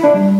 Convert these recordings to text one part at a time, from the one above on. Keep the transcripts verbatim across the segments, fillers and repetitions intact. Bye.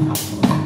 Yes, sir!